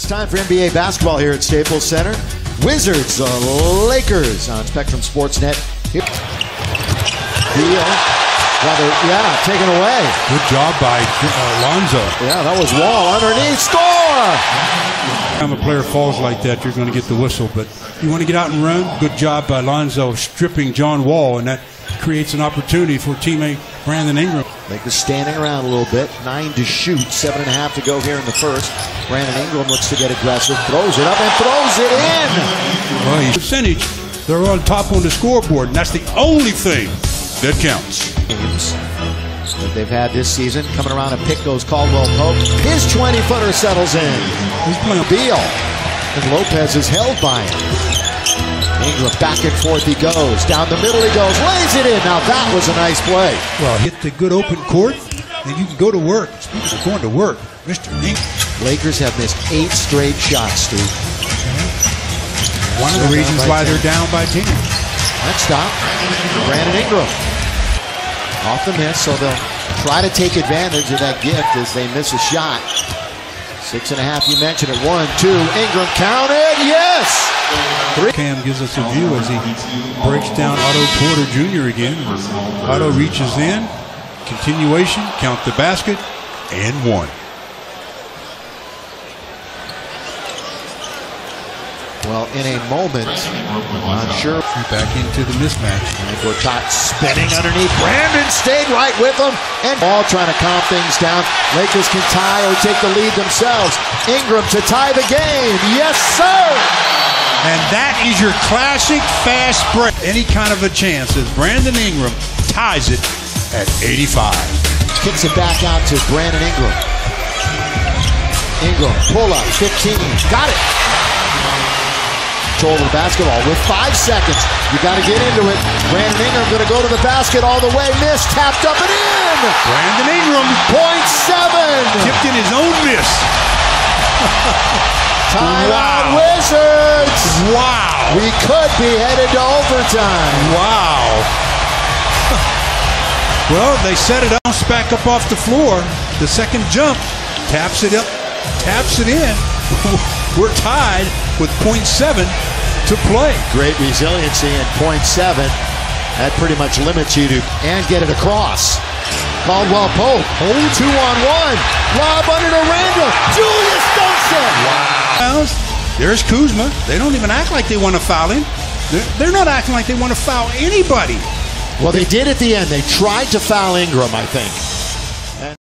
It's time for NBA basketball here at Staples Center. Wizards, the Lakers on Spectrum Sportsnet. Here. Beal. Taken away. Good job by Alonzo. Yeah, that was Wall underneath. Score! When a player falls like that, you're going to get the whistle. But you want to get out and run? Good job by Alonzo stripping John Wall, and that creates an opportunity for teammate Brandon Ingram. Lakers standing around a little bit. 9 to shoot. 7.5 to go here in the first. Brandon Ingram looks to get aggressive. Throws it up and throws it in. Well, percentage, they're on top on the scoreboard, and that's the only thing that counts. Games that they've had this season. Coming around and pick goes Caldwell Pope. His 20-footer settles in. He's playing Beal. And Lopez is held by him. Ingram back and forth he goes. Down the middle he goes. Lays it in. Now that was a nice play. Well, hit the good open court and you can go to work. Speaking of going to work, Mr. Ingram. Lakers have missed 8 straight shots, Steve. One of the reasons why they're down by 10. Next stop. Brandon Ingram. Off the miss, so they'll try to take advantage of that gift as they miss a shot. 6.5, you mentioned it. 1, 2, Ingram counted, yes! 3. Cam gives us a view as he breaks down Otto Porter Jr. again. Otto reaches in, continuation, count the basket, and 1. Well, in a moment, I'm sure. Back into the mismatch. And Gortat spinning underneath. Brandon stayed right with him. And Wall trying to calm things down. Lakers can tie or take the lead themselves. Ingram to tie the game. Yes, sir! And that is your classic fast break. Any kind of a chance as Brandon Ingram ties it at 85. Kicks it back out to Brandon Ingram. Ingram, pull up, 15. Got it! Control of the basketball with 5 seconds. You got to get into it. Brandon Ingram going to go to the basket all the way. Missed, tapped up and in. Brandon Ingram, 0.7. Tipped in his own miss. Timeout, wow. Wizards. Wow. We could be headed to overtime. Wow. Well, they set it up. Back up off the floor. The second jump. Taps it up. Taps it in. We're tied with 0.7 to play. Great resiliency in 0.7. That pretty much limits you to and get it across. Caldwell Pope, 2-on-1. Lob under to Randall. Julius Donson. Wow. There's Kuzma. They don't even act like they want to foul him. They're not acting like they want to foul anybody. Well, they did at the end. They tried to foul Ingram, I think.